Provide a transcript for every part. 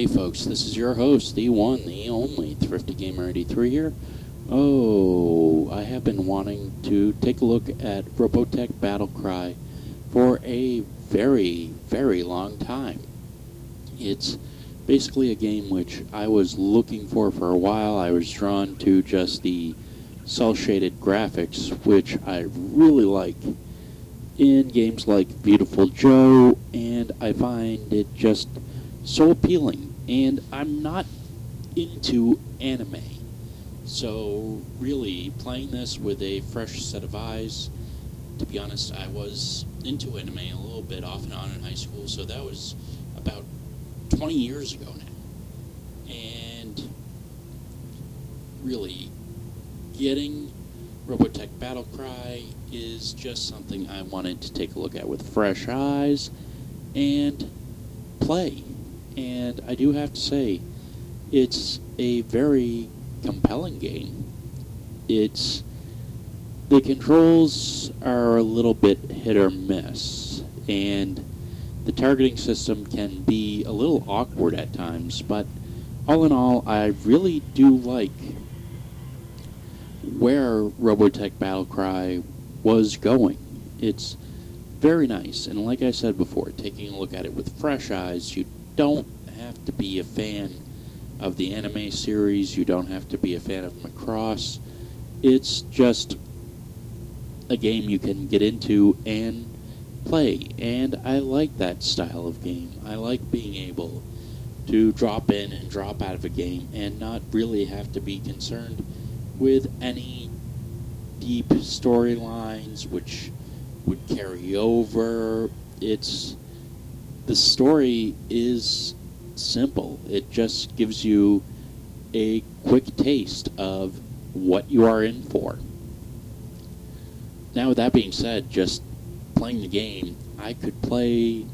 Hey folks, this is your host, the one, the only Thrifty Gamer 83 here. Oh, I have been wanting to take a look at Robotech Battlecry for a very, very long time. It's basically a game which I was looking for a while. I was drawn to just the cel-shaded graphics, which I really like in games like Beautiful Joe, and I find it just so appealing. And I'm not into anime, so really playing this with a fresh set of eyes, to be honest, I was into anime a little bit off and on in high school, so that was about 20 years ago now. And really getting Robotech Battlecry is just something I wanted to take a look at with fresh eyes and play. And I do have to say, it's a very compelling game. The controls are a little bit hit or miss, and the targeting system can be a little awkward at times, but all in all, I really do like where Robotech Battlecry was going. It's very nice, and like I said before, taking a look at it with fresh eyes. You don't have to be a fan of the anime series, you don't have to be a fan of Macross. It's just a game you can get into and play, and I like that style of game. I like being able to drop in and drop out of a game and not really have to be concerned with any deep storylines which would carry over. The story is simple. It just gives you a quick taste of what you are in for. Now, with that being said, just playing the game, I could play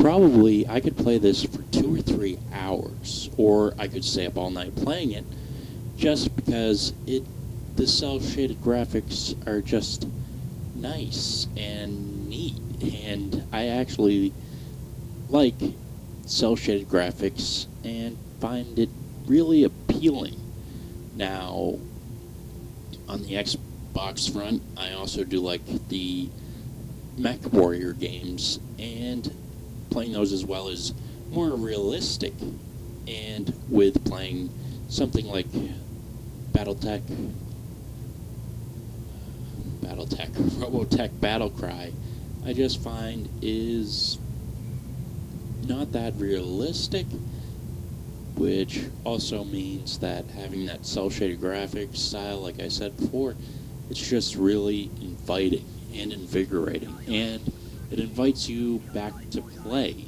this for 2 or 3 hours, or I could stay up all night playing it, just because the cel-shaded graphics are just nice and neat, and I actually like cel-shaded graphics and find it really appealing. Now, on the Xbox front, I also do like the Mech Warrior games, and playing those as well is more realistic. And with playing something like Robotech Battlecry, I just find is not that realistic, which also means that having that cel-shaded graphics style, like I said before, it's just really inviting and invigorating, and it invites you back to play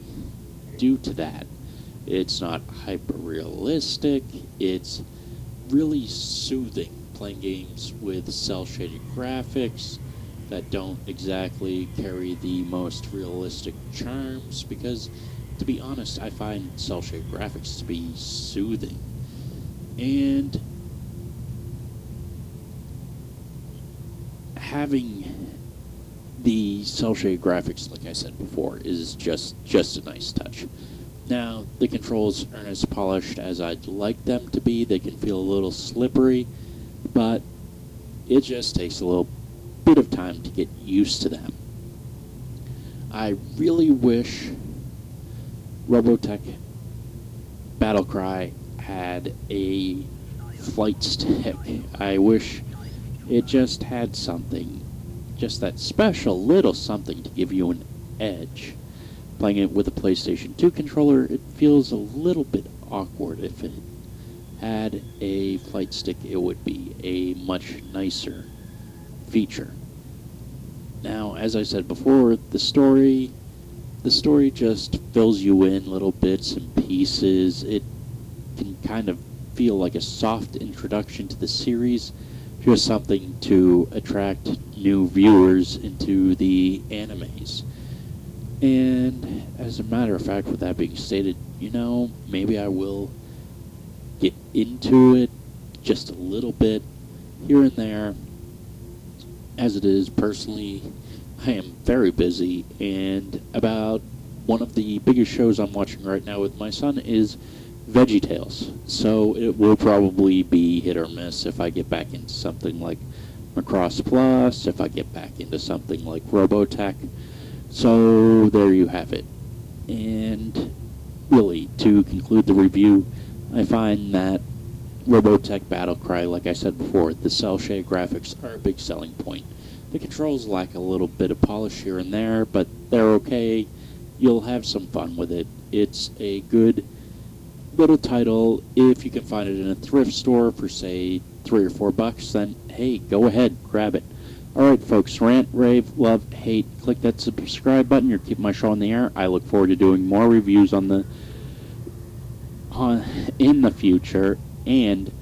due to that. It's not hyper-realistic, it's really soothing playing games with cel-shaded graphics that don't exactly carry the most realistic charms, because, to be honest, I find cel-shaded graphics to be soothing. And having the cel-shaded graphics, like I said before, is just a nice touch. Now, the controls aren't as polished as I'd like them to be. They can feel a little slippery, but it just takes a little bit of time to get used to them. I really wish Robotech Battlecry had a flight stick. I wish it just had something, just that special little something to give you an edge. Playing it with a PlayStation 2 controller, it feels a little bit awkward. If it had a flight stick, it would be a much nicer feature. Now, as I said before, the story just fills you in little bits and pieces. It can kind of feel like a soft introduction to the series, just something to attract new viewers into the animes. And as a matter of fact, with that being stated, you know, maybe I will get into it just a little bit here and there. As it is, personally, I am very busy, and about one of the biggest shows I'm watching right now with my son is VeggieTales. So it will probably be hit or miss if I get back into something like Macross Plus, if I get back into something like Robotech. So there you have it. And really, to conclude the review, I find that Robotech Battlecry, like I said before, the cel shade graphics are a big selling point. The controls lack a little bit of polish here and there, but they're okay. You'll have some fun with it. It's a good little title. If you can find it in a thrift store for, say, $3 or $4, then hey, go ahead, grab it. Alright folks, rant, rave, love, hate, click that subscribe button. You're keeping my show in the air. I look forward to doing more reviews on the in the future, and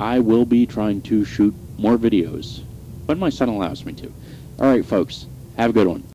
I will be trying to shoot more videos when my son allows me to. Alright folks, have a good one.